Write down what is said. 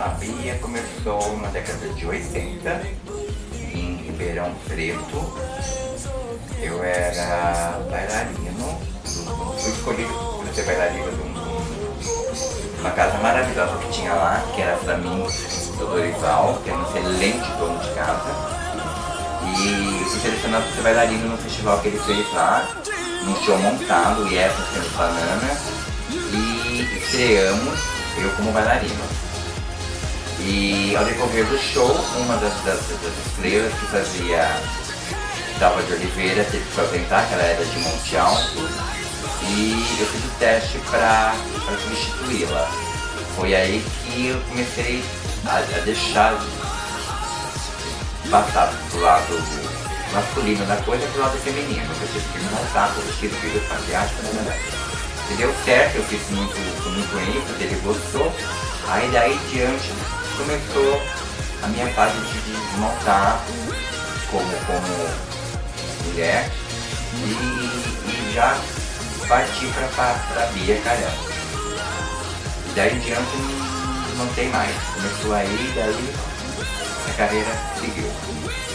A Bia começou na década de 80 em Ribeirão Preto. Eu era bailarino, fui escolhido para ser bailarino de uma casa maravilhosa que tinha lá, que era para mim, do Dorival, que era um excelente dono de casa. E fui selecionado para ser bailarino no festival que ele fez lá, num show montado, e essa sendo banana, e estreamos eu como bailarino. E ao decorrer do show, uma das estrelas que fazia Dalva de Oliveira teve que se ausentar, que ela era de Monte Alto, e eu fiz o teste para substituí-la. Foi aí que eu comecei a deixar passar do lado masculino da coisa pro lado feminino, porque eu tive que me montar todo o estilo de vida fantástica, né? E deu certo, eu fiz muito bonito, ele gostou. Aí daí em diante começou a minha fase de montar como mulher e já parti pra Bia Karan. E daí em diante não tem mais, começou aí, daí a carreira seguiu.